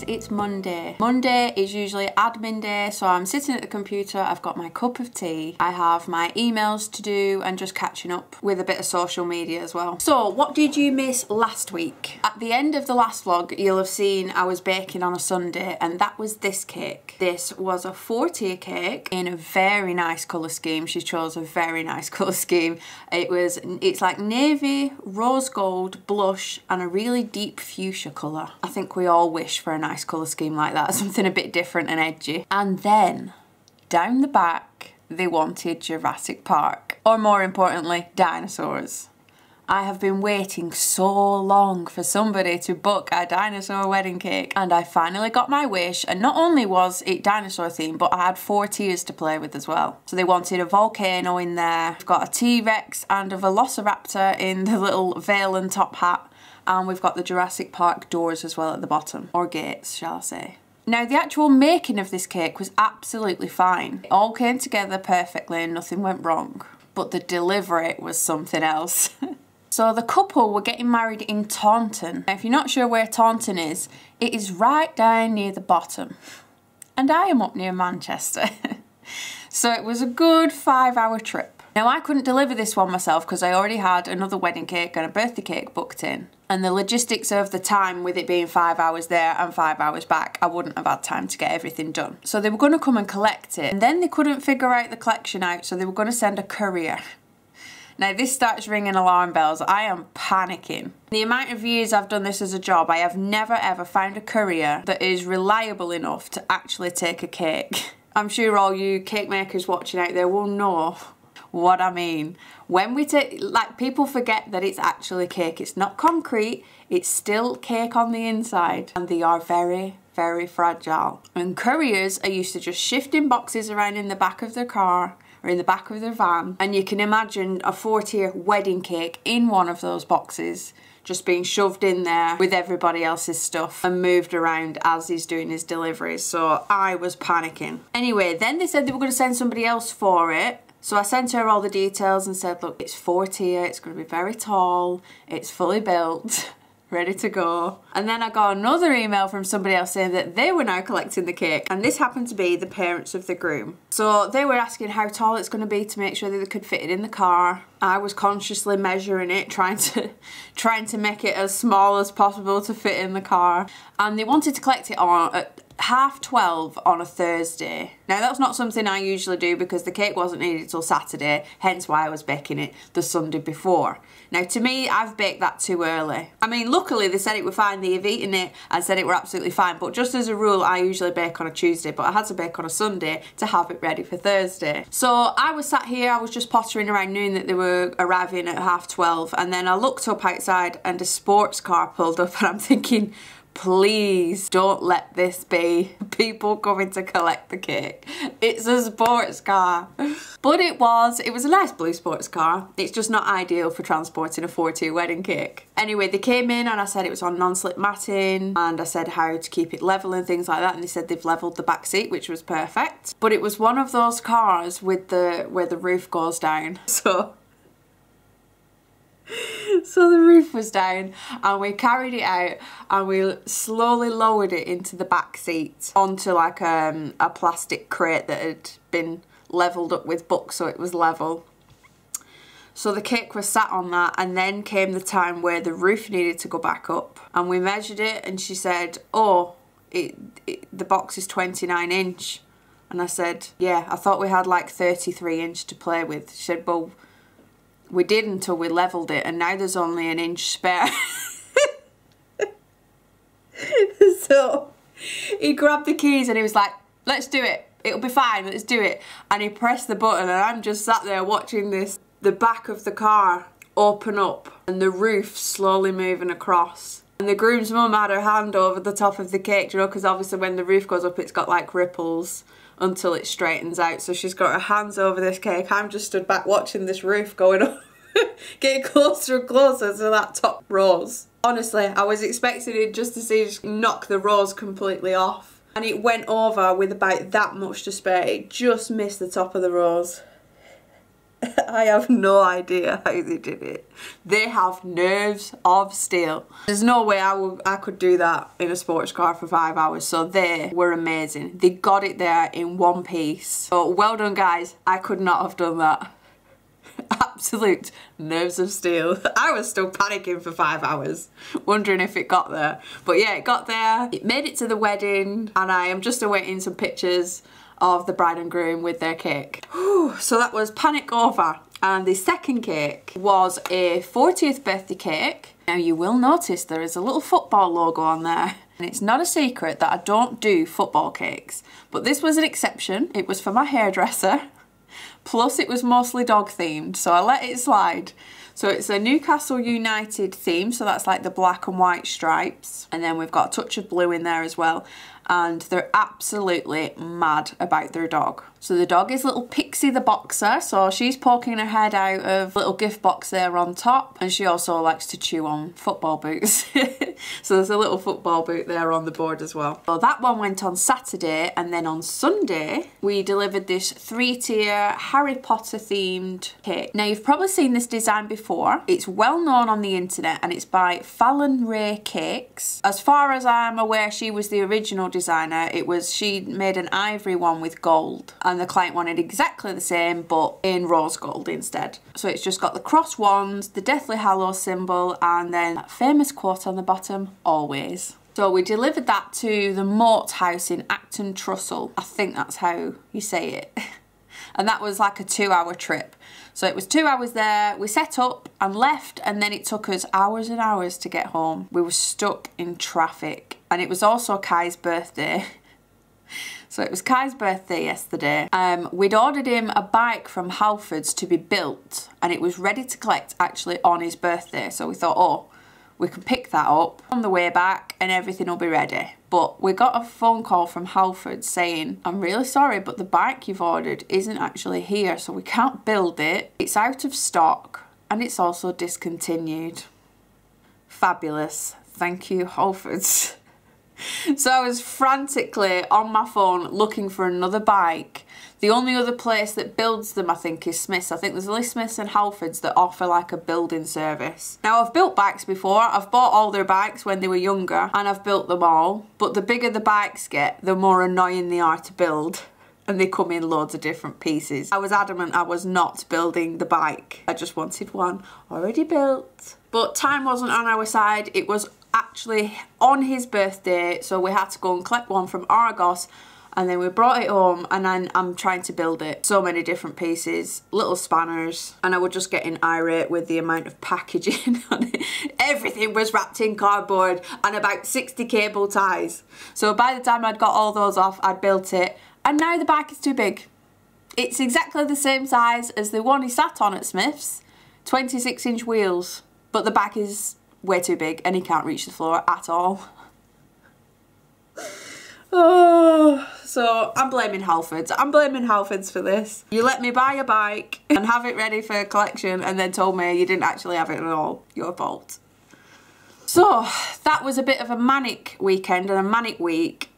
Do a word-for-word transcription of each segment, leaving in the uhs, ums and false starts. guys, it's Monday. Monday is usually admin day, so I'm sitting at the computer, I've got my cup of tea, I have my emails to do and just catching up with a bit of social media as well. So what did you miss last week? At the end of the last vlog, you'll have seen I was baking on a Sunday and that was this cake. This was a four-tier cake in a very nice colour scheme. She chose a very nice colour scheme. It was, it's like navy, rose gold, blush and a really deep fuchsia colour. I think we all wish for a nice colour scheme like that, something a bit different and edgy. And then, down the back, they wanted Jurassic Park. Or more importantly, dinosaurs. I have been waiting so long for somebody to book a dinosaur wedding cake and I finally got my wish, and not only was it dinosaur themed but I had four tiers to play with as well. So they wanted a volcano in there, we've got a T-Rex and a Velociraptor in the little veil and top hat, and we've got the Jurassic Park doors as well at the bottom, or gates shall I say. Now the actual making of this cake was absolutely fine. It all came together perfectly and nothing went wrong, but the delivery was something else. So the couple were getting married in Taunton. Now if you're not sure where Taunton is, it is right down near the bottom. And I am up near Manchester. So it was a good five hour trip. Now I couldn't deliver this one myself because I already had another wedding cake and a birthday cake booked in. And the logistics of the time with it being five hours there and five hours back, I wouldn't have had time to get everything done. So they were going to come and collect it. And then they couldn't figure out the collection out, so they were going to send a courier. Now this starts ringing alarm bells, I am panicking. The amount of years I've done this as a job, I have never ever found a courier that is reliable enough to actually take a cake. I'm sure all you cake makers watching out there will know what I mean. When we take, like, people forget that it's actually cake, it's not concrete, it's still cake on the inside, and they are very, very fragile. And couriers are used to just shifting boxes around in the back of their car, or in the back of their van, and you can imagine a four-tier wedding cake in one of those boxes just being shoved in there with everybody else's stuff and moved around as he's doing his deliveries, so I was panicking. Anyway, then they said they were going to send somebody else for it, so I sent her all the details and said, look, it's four-tier, it's going to be very tall, it's fully built, ready to go. And then I got another email from somebody else saying that they were now collecting the cake, and this happened to be the parents of the groom. So they were asking how tall it's going to be to make sure that they could fit it in the car. I was consciously measuring it, trying to trying to make it as small as possible to fit in the car, and they wanted to collect it on at half twelve on a Thursday. Now that's not something I usually do because the cake wasn't needed till Saturday, hence why I was baking it the Sunday before. Now to me, I've baked that too early. I mean, luckily they said it were fine, they have eaten it and said it were absolutely fine, but just as a rule I usually bake on a Tuesday, but I had to bake on a Sunday to have it ready for Thursday. So I was sat here, I was just pottering around, knowing that they were arriving at half twelve, and then I looked up outside and a sports car pulled up, and I'm thinking, please don't let this be people coming to collect the cake. It's a sports car. But it was, it was a nice blue sports car. It's just not ideal for transporting a four-tier wedding cake. Anyway, they came in and I said it was on non-slip matting, and I said how to keep it level and things like that, and they said they've leveled the back seat, which was perfect. But it was one of those cars with the, where the roof goes down. So So the roof was down, and we carried it out and we slowly lowered it into the back seat onto like um, a plastic crate that had been levelled up with books so it was level. So the cake was sat on that, and then came the time where the roof needed to go back up, and we measured it and she said, oh, it, it, the box is twenty-nine inch, and I said, yeah, I thought we had like thirty-three inch to play with. She said, well, we did until we levelled it, and now there's only an inch spare. So he grabbed the keys and he was like, let's do it, it'll be fine, let's do it. And he pressed the button, and I'm just sat there watching this, the back of the car open up and the roof slowly moving across. And the groom's mum had her hand over the top of the cake, you know, because obviously when the roof goes up it's got like ripples until it straightens out, so she's got her hands over this cake. I'm just stood back watching this roof going up, getting closer and closer to that top rose. Honestly, I was expecting it just to see just knock the rose completely off, and it went over with about that much to spare. It just missed the top of the rose. I have no idea how they did it. They have nerves of steel. There's no way I, would, I could do that in a sports car for five hours. So they were amazing. They got it there in one piece. So well done, guys. I could not have done that. Absolute nerves of steel. I was still panicking for five hours, wondering if it got there. But yeah, it got there. It made it to the wedding, and I am just awaiting some pictures of the bride and groom with their cake. Whew, so that was panic over. And the second cake was a fortieth birthday cake. Now you will notice there is a little football logo on there. And it's not a secret that I don't do football cakes, but this was an exception. It was for my hairdresser. Plus it was mostly dog themed, so I let it slide. So it's a Newcastle United theme, so that's like the black and white stripes. And then we've got a touch of blue in there as well. And they're absolutely mad about their dog. So the dog is little Pixie the boxer, so she's poking her head out of little gift box there on top, and she also likes to chew on football boots. So there's a little football boot there on the board as well. So that one went on Saturday, and then on Sunday we delivered this three-tier Harry Potter themed cake. Now you've probably seen this design before. It's well known on the internet, and it's by Fallon Ray Cakes. As far as I'm aware, she was the original designer. It was, she made an ivory one with gold, and the client wanted exactly the same but in rose gold instead. So it's just got the cross wands, the Deathly Hallows symbol, and then that famous quote on the bottom, always. So we delivered that to the Mort House in Acton Trussell. I think that's how you say it. And that was like a two hour trip. So it was two hours there, we set up and left, and then it took us hours and hours to get home. We were stuck in traffic, and it was also Kai's birthday. So it was Kai's birthday yesterday. Um, we'd ordered him a bike from Halfords to be built, and it was ready to collect actually on his birthday. So we thought, oh, we can pick that up on the way back and everything will be ready. But we got a phone call from Halfords saying, I'm really sorry, but the bike you've ordered isn't actually here, so we can't build it. It's out of stock and it's also discontinued. Fabulous. Thank you, Halfords. So I was frantically on my phone looking for another bike. The only other place that builds them, I think, is Smith's. I think there's only Smith's and Halfords that offer like a building service. Now I've built bikes before. I've bought all their bikes when they were younger, and I've built them all. But the bigger the bikes get, the more annoying they are to build. And they come in loads of different pieces. I was adamant I was not building the bike. I just wanted one already built. But time wasn't on our side. It was actually on his birthday, so we had to go and collect one from Argos, and then we brought it home, and then I'm trying to build it. So many different pieces, little spanners, and I was just getting irate with the amount of packaging on it. Everything was wrapped in cardboard and about sixty cable ties. So by the time I'd got all those off, I'd built it, and now the bike is too big. It's exactly the same size as the one he sat on at Smith's, twenty-six inch wheels, but the back is way too big and he can't reach the floor at all. Oh, so I'm blaming Halfords. I'm blaming Halfords for this. You let me buy a bike and have it ready for collection, and then told me you didn't actually have it at all. Your fault. So that was a bit of a manic weekend and a manic week.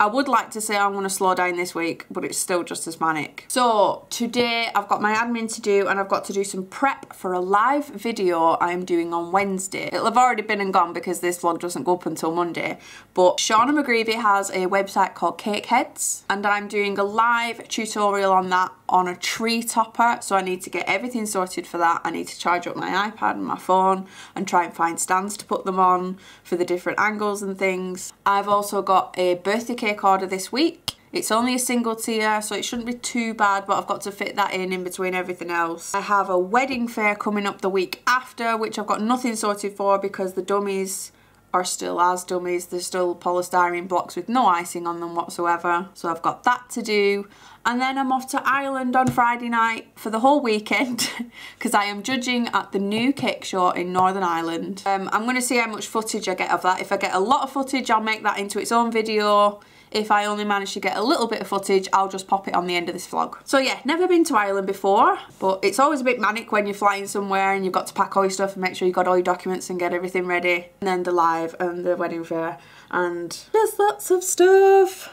I would like to say I'm going to slow down this week, but it's still just as manic. So today I've got my admin to do, and I've got to do some prep for a live video I'm doing on Wednesday. It'll have already been and gone because this vlog doesn't go up until Monday. But Shauna McGreevy has a website called Cakeheads, and I'm doing a live tutorial on that on a tree topper. So I need to get everything sorted for that. I need to charge up my iPad and my phone and try and find stands to put them on for the different angles and things. I've also got a birthday cake order this week. It's only a single tier, so it shouldn't be too bad, but I've got to fit that in in between everything else. I have a wedding fair coming up the week after, which I've got nothing sorted for because the dummies are still as dummies. They're still polystyrene blocks with no icing on them whatsoever, so I've got that to do. And then I'm off to Ireland on Friday night for the whole weekend because I am judging at the new cake show in Northern Ireland. Um, I'm going to see how much footage I get of that. If I get a lot of footage, I'll make that into its own video. If I only manage to get a little bit of footage, I'll just pop it on the end of this vlog. So yeah, never been to Ireland before, but it's always a bit manic when you're flying somewhere and you've got to pack all your stuff and make sure you've got all your documents and get everything ready. And then the live and the wedding fair and just lots of stuff.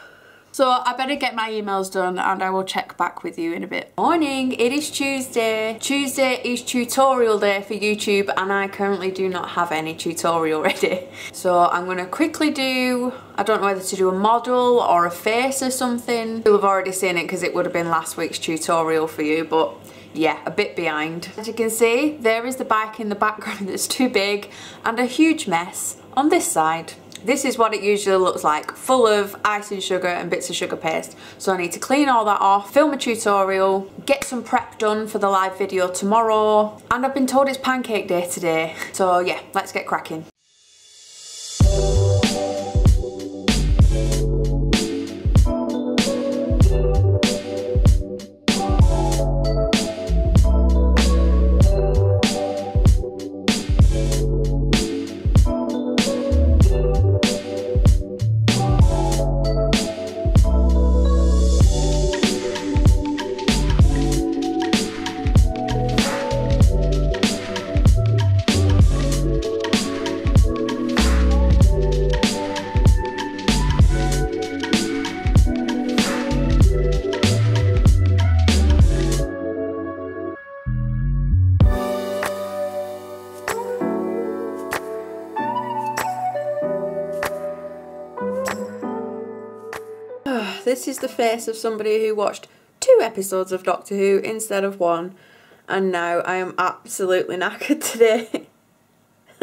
So I better get my emails done and I will check back with you in a bit. Morning, it is Tuesday. Tuesday is tutorial day for YouTube and I currently do not have any tutorial ready. So I'm gonna quickly do, I don't know whether to do a model or a face or something. You'll have already seen it because it would have been last week's tutorial for you, but yeah, a bit behind. As you can see, there is the bike in the background that's too big and a huge mess on this side. This is what it usually looks like, full of icing sugar and bits of sugar paste. So I need to clean all that off, film a tutorial, get some prep done for the live video tomorrow, and I've been told it's pancake day today. So yeah, let's get cracking. This is the face of somebody who watched two episodes of Doctor Who instead of one, and now I am absolutely knackered today.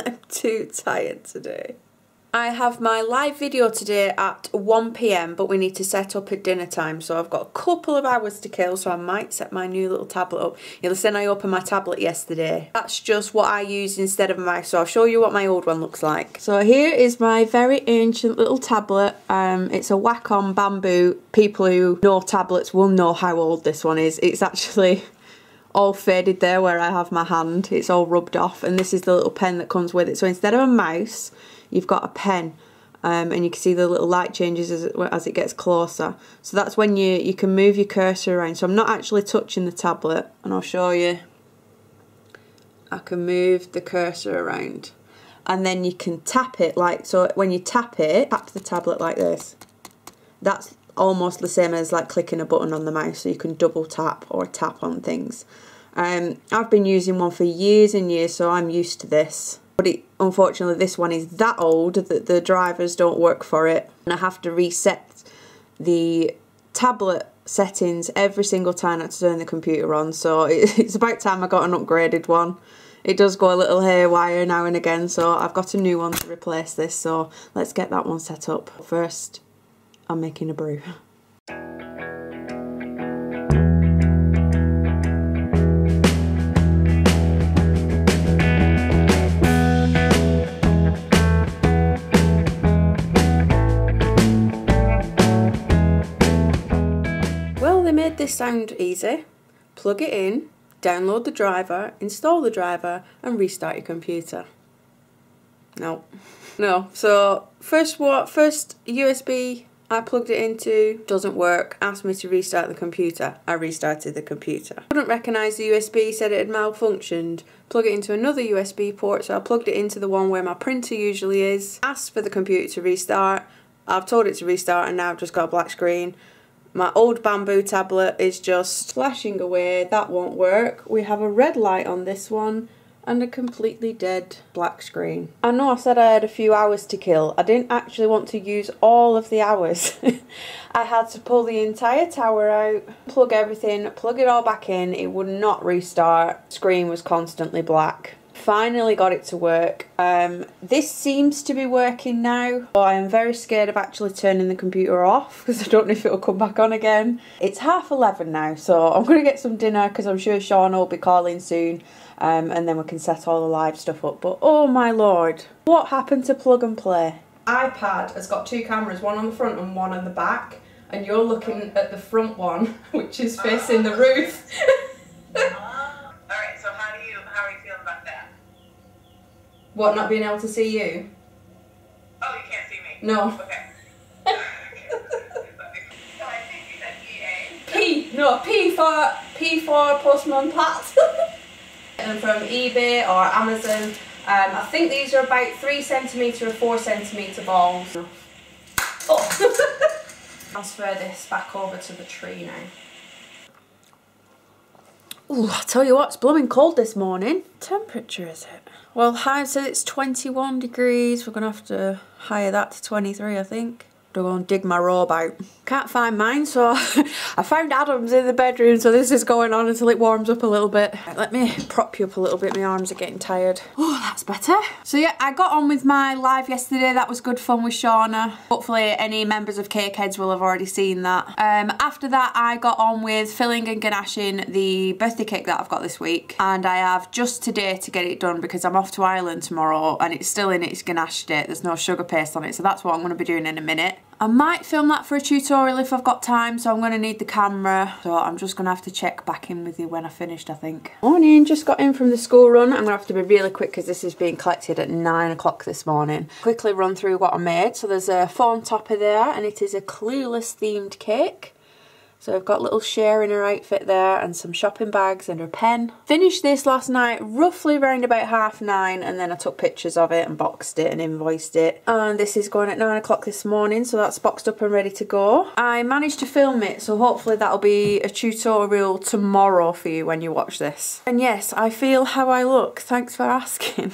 I'm too tired today. I have my live video today at one p m, but we need to set up at dinner time, so I've got a couple of hours to kill, so I might set my new little tablet up. You'll have seen I opened my tablet yesterday. That's just what I used instead of my, so I'll show you what my old one looks like. So here is my very ancient little tablet. Um, it's a Wacom Bamboo. People who know tablets will know how old this one is. It's actually all faded there where I have my hand. It's all rubbed off, and this is the little pen that comes with it. So instead of a mouse, you've got a pen, um, and you can see the little light changes as it, as it gets closer. So that's when you, you can move your cursor around. So I'm not actually touching the tablet, and I'll show you. I can move the cursor around, and then you can tap it like, so when you tap it, tap the tablet like this. That's almost the same as like clicking a button on the mouse, so you can double tap or tap on things. Um, I've been using one for years and years, so I'm used to this. But it, unfortunately, this one is that old that the drivers don't work for it, and I have to reset the tablet settings every single time I have to turn the computer on, so it, it's about time I got an upgraded one. It does go a little haywire now and again, so I've got a new one to replace this, so let's get that one set up. First, I'm making a brew. This sound easy. Plug it in, download the driver, install the driver, and restart your computer. No, no. So first, what first U S B I plugged it into doesn't work. Asked me to restart the computer. I restarted the computer. Couldn't recognise the U S B. Said it had malfunctioned. Plug it into another U S B port. So I plugged it into the one where my printer usually is. Asked for the computer to restart. I've told it to restart, and now I've just got a black screen. My old bamboo tablet is just flashing away, that won't work. We have a red light on this one and a completely dead black screen. I know I said I had a few hours to kill. I didn't actually want to use all of the hours. I had to pull the entire tower out, plug everything, plug it all back in. It would not restart. Screen was constantly black. Finally got it to work. Um, this seems to be working now. Oh, I am very scared of actually turning the computer off because I don't know if it'll come back on again. It's half eleven now, so I'm going to get some dinner because I'm sure Shauna will be calling soon, um, and then we can set all the live stuff up. But oh my lord, what happened to plug and play? iPad has got two cameras, one on the front and one on the back, and you're looking at the front one, which is facing the roof. Alright, so how do you, how are you feeling about that? What, not being able to see you? Oh, you can't see me? No. Okay. So I think you said E A. P, no, P for, P for Postman Pat. And from eBay or Amazon, um, I think these are about three centimetre or four centimetre balls. Oh. transfer this back over to the tree now. Ooh, I tell you what, it's blooming cold this morning. What temperature is it? Well, Hive said it's twenty-one degrees. We're gonna have to higher that to twenty-three, I think. To go and dig my robe out. Can't find mine, so I found Adam's in the bedroom, so this is going on until it warms up a little bit. Right, let me prop you up a little bit, my arms are getting tired. Oh, that's better. So yeah, I got on with my live yesterday, that was good fun with Shauna. Hopefully any members of Cakeheads will have already seen that. Um, after that I got on with filling and ganashing the birthday cake that I've got this week, and I have just today to get it done because I'm off to Ireland tomorrow and it's still in its ganache state, there's no sugar paste on it, so that's what I'm going to be doing in a minute. I might film that for a tutorial if I've got time, so I'm going to need the camera. So I'm just going to have to check back in with you when I finished, I think. Morning, just got in from the school run. I'm going to have to be really quick because this is being collected at nine o'clock this morning. Quickly run through what I made. So there's a foam topper there and it is a Clueless themed cake. So I've got little Cher in her outfit there and some shopping bags and her pen. Finished this last night roughly around about half nine, and then I took pictures of it and boxed it and invoiced it. And this is going at nine o'clock this morning, so that's boxed up and ready to go. I managed to film it, so hopefully that'll be a tutorial tomorrow for you when you watch this. And yes, I feel how I look, thanks for asking.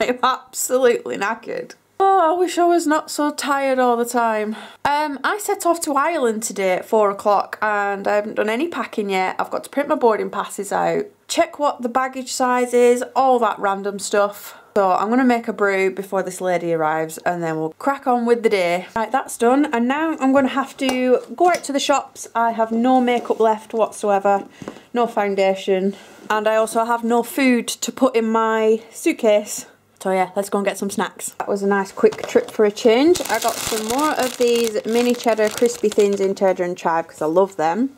I'm absolutely knackered. Oh, I wish I was not so tired all the time. Um, I set off to Ireland today at four o'clock and I haven't done any packing yet. I've got to print my boarding passes out, check what the baggage size is, all that random stuff. So I'm going to make a brew before this lady arrives and then we'll crack on with the day. Right, that's done, and now I'm going to have to go out to the shops. I have no makeup left whatsoever, no foundation, and I also have no food to put in my suitcase. So yeah, let's go and get some snacks. That was a nice quick trip for a change. I got some more of these mini cheddar crispy things in cheddar and chive because I love them.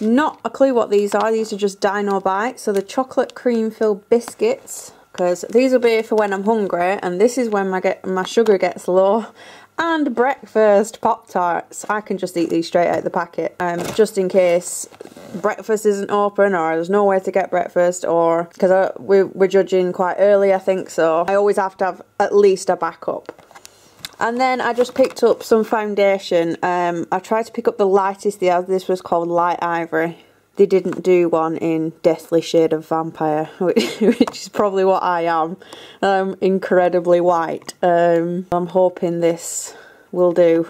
Not a clue what these are, these are just Dino Bites. So the chocolate cream filled biscuits, because these will be for when I'm hungry, and this is when my, get, my sugar gets low. And breakfast Pop-Tarts. I can just eat these straight out of the packet, um, just in case breakfast isn't open or there's nowhere to get breakfast, or because we're, we're judging quite early, I think, so I always have to have at least a backup. And then I just picked up some foundation. Um, I tried to pick up the lightest, the this was called Light Ivory. They didn't do one in Deathly Shade of Vampire, which, which is probably what I am. Um, incredibly white. Um, I'm hoping this will do.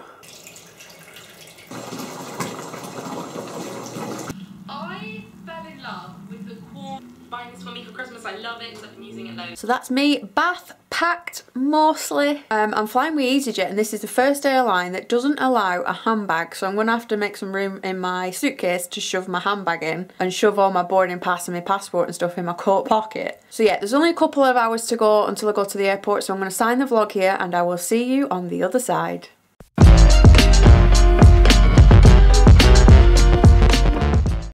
I fell in love with the core buying this for me for Christmas. I love it, so I've been using it loads. So that's me, bath packed mostly. Um, I'm flying with EasyJet and this is the first airline that doesn't allow a handbag, so I'm going to have to make some room in my suitcase to shove my handbag in and shove all my boarding pass and my passport and stuff in my coat pocket. So yeah, there's only a couple of hours to go until I go to the airport, so I'm going to sign the vlog here and I will see you on the other side.